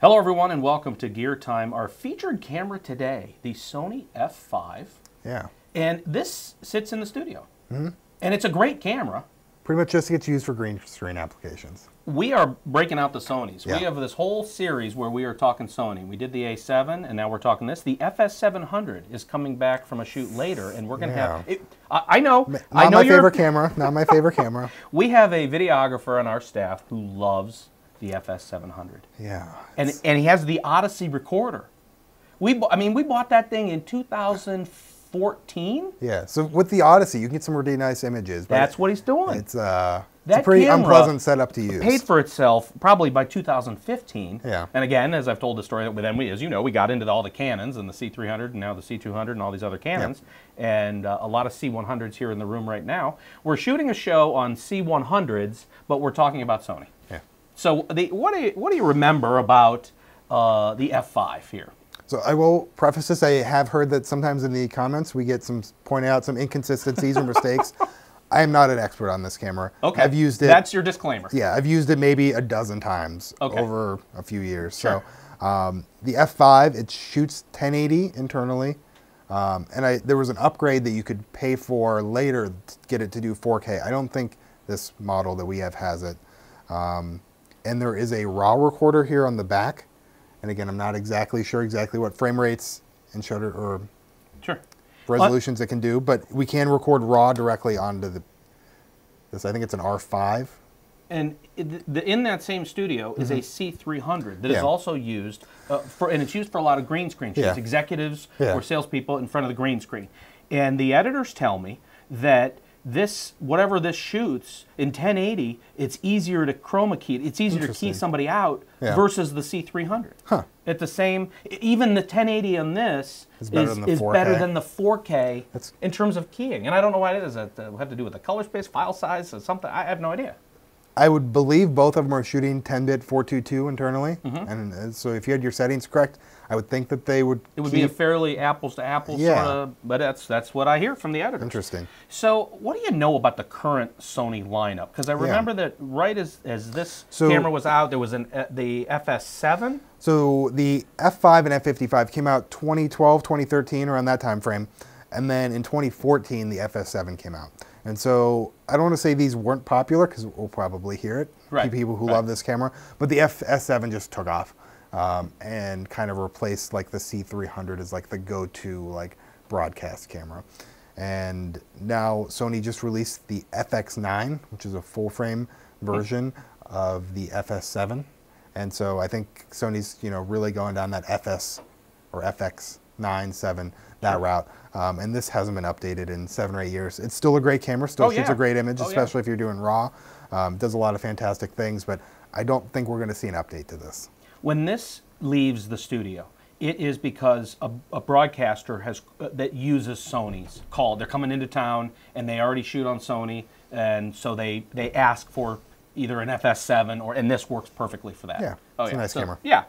Hello everyone and welcome to Gear Time. Our featured camera today, the Sony F5. Yeah. And this sits in the studio. Mm-hmm. And it's a great camera. Pretty much just gets used for green screen applications. We are breaking out the Sonys. Yeah. We have this whole series where we are talking Sony. We did the A7 and now we're talking this. The FS700 is coming back from a shoot later and we're going to have... It, I know. Not my favorite camera. We have a videographer on our staff who loves the FS700. Yeah. And he has the Odyssey recorder. I mean, we bought that thing in 2014. Yeah. So with the Odyssey, you can get some really nice images. That's what he's doing. It's a pretty unpleasant setup to use. Paid for itself probably by 2015. Yeah. And again, as I've told the story, as you know, we got into all the Canons and the C300 and now the C200 and all these other Canons. Yeah. And a lot of C100s here in the room right now. We're shooting a show on C100s, but we're talking about Sony. So what do you remember about the F5 here? So I will preface this. I have heard that sometimes in the comments we get some pointing out some inconsistencies or mistakes. I am not an expert on this camera. Okay. I've used it. That's your disclaimer. Yeah, I've used it maybe a dozen times over a few years. Sure. So the F5, it shoots 1080 internally. There was an upgrade that you could pay for later to get it to do 4K. I don't think this model that we have has it. And there is a raw recorder here on the back. And again, I'm not exactly sure what frame rates and shutter or resolutions it can do, but we can record raw directly onto this. I think it's an R5. And in that same studio is a C300 that is also used for a lot of green screen shoots, executives or salespeople in front of the green screen. And the editors tell me that whatever this shoots in 1080, it's easier to chroma key. It's easier to key somebody out versus the C300. Huh. At the same, even the 1080 on this is better than the 4K in terms of keying. And I don't know why it is. Does that have to do with the color space, file size, or something? I have no idea. I would believe both of them are shooting 10-bit 422 internally, and so if you had your settings correct, I would think that they would. It would be a fairly apples to apples sort of, but that's what I hear from the editors. Interesting. So, what do you know about the current Sony lineup? Because I remember that right as this camera was out, there was the FS7. So the F5 and F55 came out 2012, 2013, around that time frame, and then in 2014 the FS7 came out. And so I don't want to say these weren't popular because we'll probably hear it. Right. People who love this camera, but the FS7 just took off and kind of replaced like the C300 as like the go-to like broadcast camera. And now Sony just released the FX9, which is a full-frame version of the FS7. And so I think Sony's really going down that FS or FX9, 7 that route. And this hasn't been updated in 7 or 8 years. It's still a great camera, still shoots a great image, especially if you're doing raw. Does a lot of fantastic things, but I don't think we're going to see an update to this. When this leaves the studio, it is because a broadcaster that uses Sony's called. They're coming into town and they already shoot on Sony, and so they ask for either an FS7 and this works perfectly for that. Yeah, it's a nice camera. Yeah,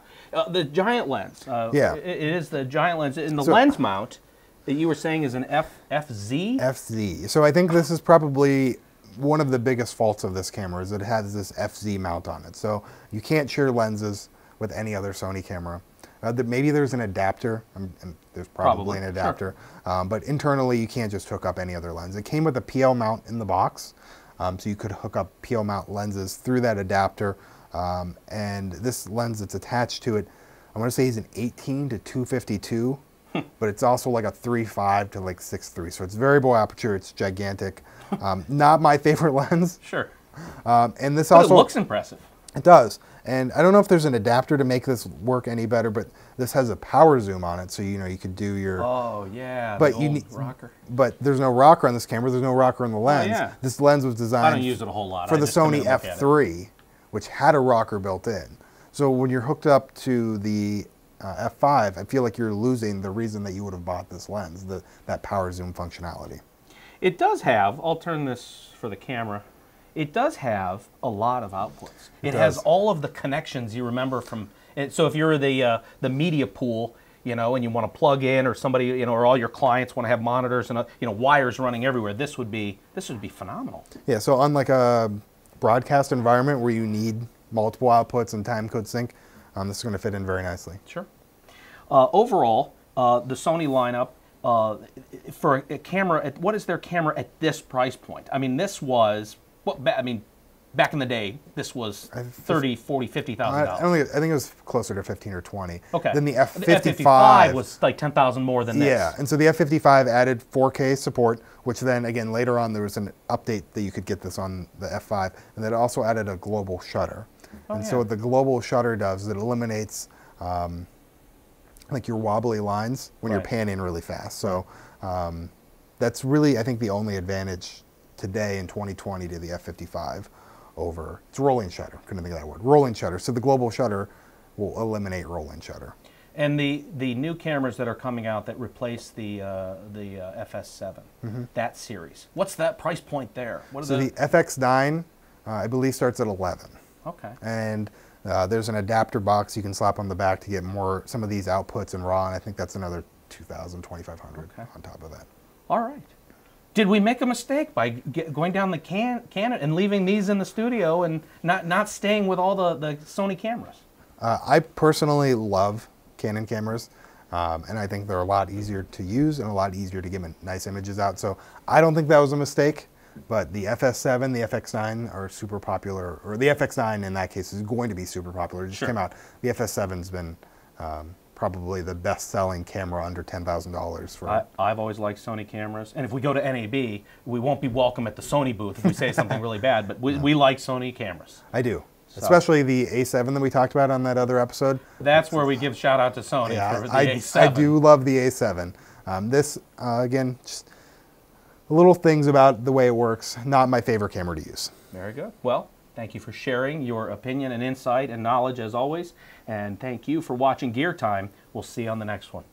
the giant lens. It is the giant lens. And the lens mount that you were saying is an FZ? FZ. So I think this is probably one of the biggest faults of this camera is it has this FZ mount on it. So you can't share lenses with any other Sony camera. Maybe there's an adapter. There's probably an adapter. Sure. But internally, you can't just hook up any other lens. It came with a PL mount in the box. So you could hook up PL mount lenses through that adapter. And this lens that's attached to it, I want to say is an 18 to 252, but it's also like a 3.5 to like 6.3. So it's variable aperture. It's gigantic. Not my favorite lens. Sure. And this also it looks impressive. It does. And I don't know if there's an adapter to make this work any better, but this has a power zoom on it, so you could do your rocker. But there's no rocker on this camera. There's no rocker on the lens. Oh, yeah. This lens was designed. I don't use it a whole lot. For the Sony F3, which had a rocker built in. So when you're hooked up to the F5, I feel like you're losing the reason that you would have bought this lens, that power zoom functionality. It does have. I'll turn this for the camera. It does have a lot of outputs. It has all of the connections you remember from. So if you're the media pool, and you want to plug in, or somebody, or all your clients want to have monitors and wires running everywhere, this would be phenomenal. Yeah. So unlike a broadcast environment where you need multiple outputs and timecode sync, This is going to fit in very nicely. Sure. Overall, the Sony lineup, for a camera, what is their camera at this price point? I mean, this was, back in the day, this was $30,000, $40,000, $50,000. I think it was closer to 15 or 20. Okay. Then the F55. The F55 was like 10,000 more than this. Yeah, and so the F55 added 4K support, which then, again, later on there was an update that you could get this on the F5, and that also added a global shutter. Oh, and yeah. So what the global shutter does is it eliminates like your wobbly lines when you're panning really fast. So that's really, I think, the only advantage today in 2020 to the F55 over, it's rolling shutter, couldn't think of that word, rolling shutter. So the global shutter will eliminate rolling shutter. And the new cameras that are coming out that replace the FS7, that series, what's that price point there? What is so the FX9, I believe, starts at 11. Okay. And there's an adapter box you can slap on the back to get more, some of these outputs in RAW, and I think that's another 2,000, 2,500 on top of that. All right. Did we make a mistake by going down the Canon and leaving these in the studio and not staying with all the Sony cameras? I personally love Canon cameras, and I think they're a lot easier to use and a lot easier to get nice images out. So I don't think that was a mistake, but the FS7, the FX9 are super popular, or the FX9 in that case is going to be super popular. It just came out. The FS7's been... probably the best-selling camera under $10,000 for. I've always liked Sony cameras, and if we go to NAB, we won't be welcome at the Sony booth if we say something really bad. But we like Sony cameras. I do, so. Especially the A7 that we talked about on that other episode. That's where we give shout out to Sony for the A7. I do love the A7. This again, just little things about the way it works. Not my favorite camera to use. Very good. Well. Thank you for sharing your opinion and insight and knowledge as always. And thank you for watching Gear Time. We'll see you on the next one.